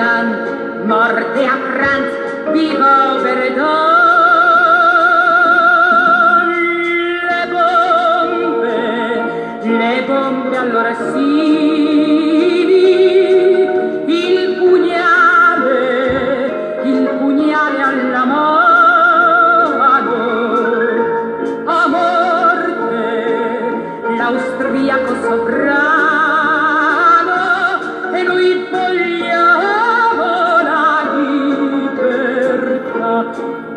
Oberdan, morde a Franz, viva Oberdan. Le bombe allora sì, il pugnale alla mano, a morte l'austriaco sovrano.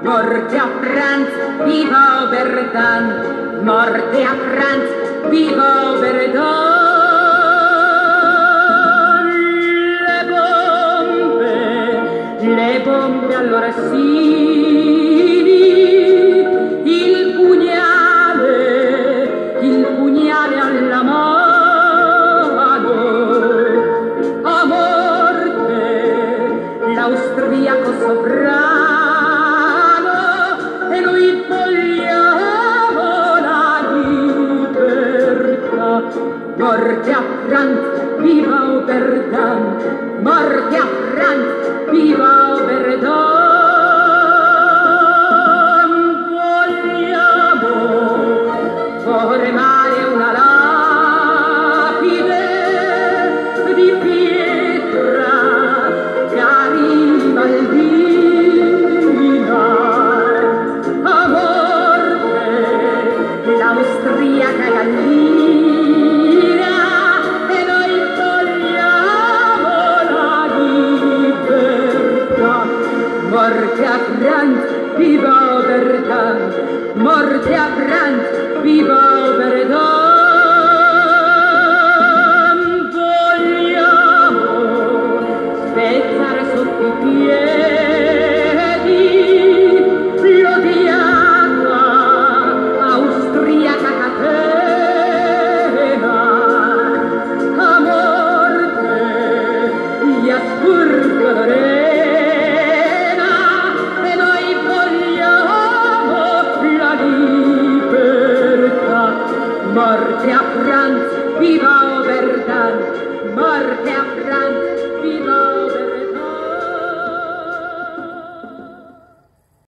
Morde a Franz, viva Oberdan, morde a Franz, viva Oberdan. Le bombe allora sì, il pugnale alla mano, a morte l'austriaco sovrano. Morde a Franz, viva Oberdan, morde a Franz, viva Oberdan. Vogliamo formare una lapide di pietra garibaldina, a morte l'austriaca gallina. Morde a Franz, viva Oberdan, morde a Franz.